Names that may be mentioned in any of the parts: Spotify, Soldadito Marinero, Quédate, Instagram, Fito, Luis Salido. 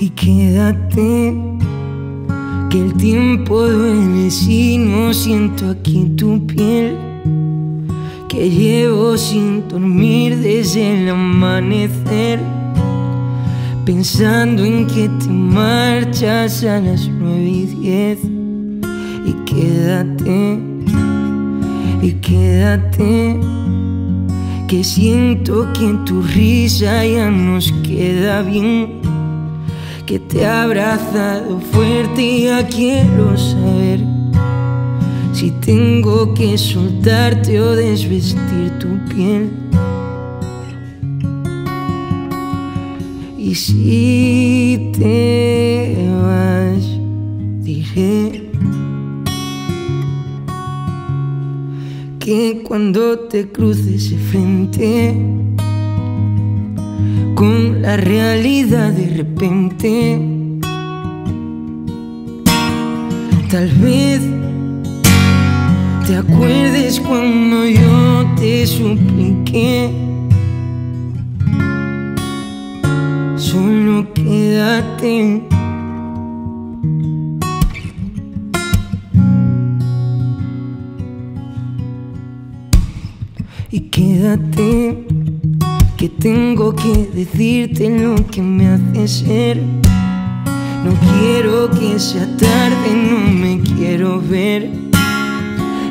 y quédate, que el tiempo duele si no siento aquí tu piel, que llevo sin dormir desde el amanecer, pensando en que te marchas a las 9:10. Y quédate, y quédate, que siento que tu risa ya nos queda bien, que te ha abrazado fuerte y ya quiero saber si tengo que soltarte o desvestir tu piel. Y si te vas, diré que cuando te cruces de frente con la realidad de repente, tal vez te acuerdes cuando yo te supliqué, solo quédate. Y quédate, que tengo que decirte lo que me hace ser, no quiero que sea tarde, no me quiero ver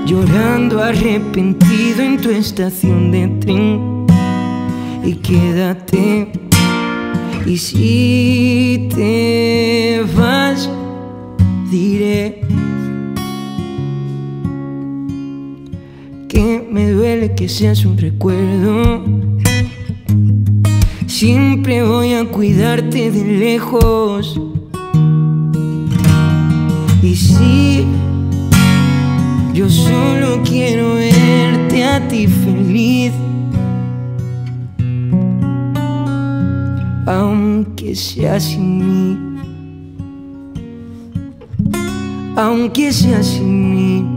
llorando arrepentido en tu estación de tren. Y quédate, y si te vas, diré que me duele que seas un recuerdo. Siempre voy a cuidarte de lejos. Y si yo solo quiero verte a ti feliz, aunque sea sin mí, aunque sea sin mí.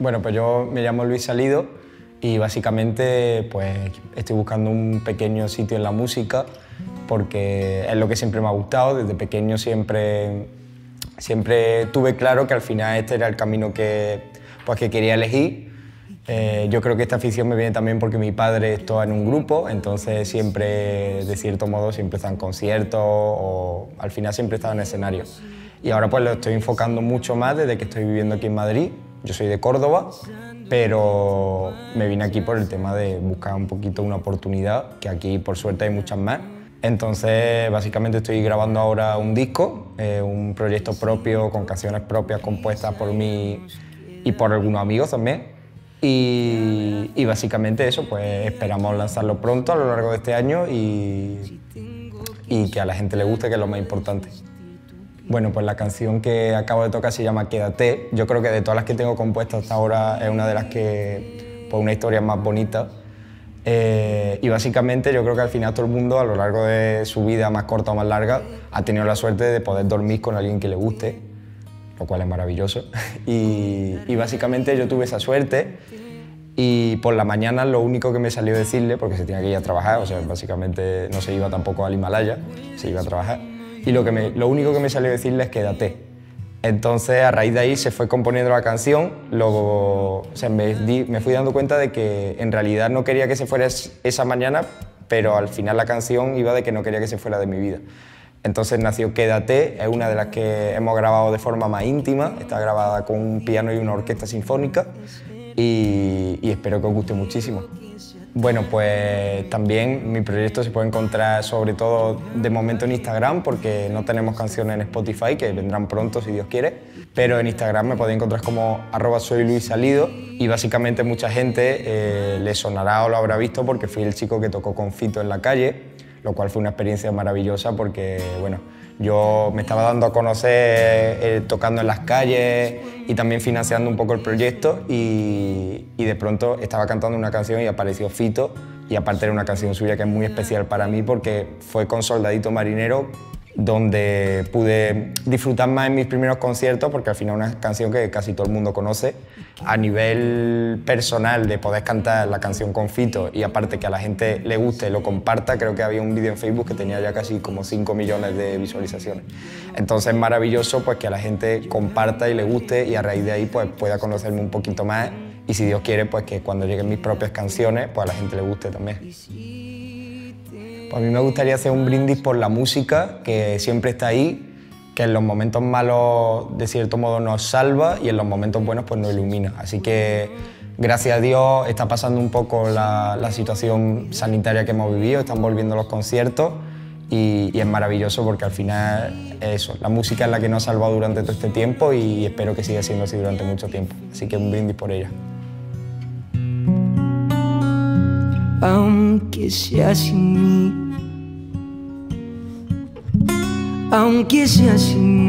Bueno, pues yo me llamo Luis Salido y básicamente pues estoy buscando un pequeño sitio en la música porque es lo que siempre me ha gustado. Desde pequeño siempre tuve claro que al final este era el camino que quería elegir. Yo creo que esta afición me viene también porque mi padre estaba en un grupo, entonces siempre, de cierto modo, siempre está en conciertos o al final siempre estaba en escenarios. Y ahora pues lo estoy enfocando mucho más desde que estoy viviendo aquí en Madrid. Yo soy de Córdoba, pero me vine aquí por el tema de buscar un poquito una oportunidad, que aquí por suerte hay muchas más. Entonces, básicamente estoy grabando ahora un disco, un proyecto propio con canciones propias compuestas por mí y por algunos amigos también. Y básicamente eso, pues esperamos lanzarlo pronto a lo largo de este año y que a la gente le guste, que es lo más importante. Bueno, pues la canción que acabo de tocar se llama Quédate. Yo creo que de todas las que tengo compuestas hasta ahora es una de las que, pues, una historia más bonita. Y básicamente yo creo que al final todo el mundo, a lo largo de su vida más corta o más larga, ha tenido la suerte de poder dormir con alguien que le guste, lo cual es maravilloso. Y básicamente yo tuve esa suerte y por la mañana lo único que me salió decirle, porque se tenía que ir a trabajar, o sea, básicamente no se iba tampoco al Himalaya, se iba a trabajar. Y lo único que me salió decirle es quédate. Entonces, a raíz de ahí se fue componiendo la canción. Luego, o sea, me fui dando cuenta de que en realidad no quería que se fuera esa mañana, pero al final la canción iba de que no quería que se fuera de mi vida. Entonces nació Quédate, es una de las que hemos grabado de forma más íntima. Está grabada con un piano y una orquesta sinfónica y espero que os guste muchísimo. Bueno, pues también mi proyecto se puede encontrar sobre todo de momento en Instagram, porque no tenemos canciones en Spotify, que vendrán pronto si Dios quiere, pero en Instagram me podéis encontrar como @soyluissalido y básicamente mucha gente le sonará o lo habrá visto porque fui el chico que tocó con Fito en la calle, lo cual fue una experiencia maravillosa porque, bueno, Yo me estaba dando a conocer tocando en las calles y también financiando un poco el proyecto y de pronto estaba cantando una canción y apareció Fito y aparte era una canción suya que es muy especial para mí porque fue con Soldadito Marinero donde pude disfrutar más en mis primeros conciertos porque al final es una canción que casi todo el mundo conoce. A nivel personal de poder cantar la canción con Fito y aparte que a la gente le guste, lo comparta, creo que había un vídeo en Facebook que tenía ya casi como 5 millones de visualizaciones. Entonces es maravilloso pues que a la gente comparta y le guste y a raíz de ahí pues pueda conocerme un poquito más y si Dios quiere pues que cuando lleguen mis propias canciones pues a la gente le guste también. Pues a mí me gustaría hacer un brindis por la música, que siempre está ahí, que en los momentos malos de cierto modo nos salva y en los momentos buenos pues nos ilumina. Así que gracias a Dios está pasando un poco la situación sanitaria que hemos vivido, están volviendo los conciertos y es maravilloso porque al final eso, la música es la que nos ha salvado durante todo este tiempo y espero que siga siendo así durante mucho tiempo. Así que un brindis por ella. Aunque sea sin mí, aunque sea sin mí.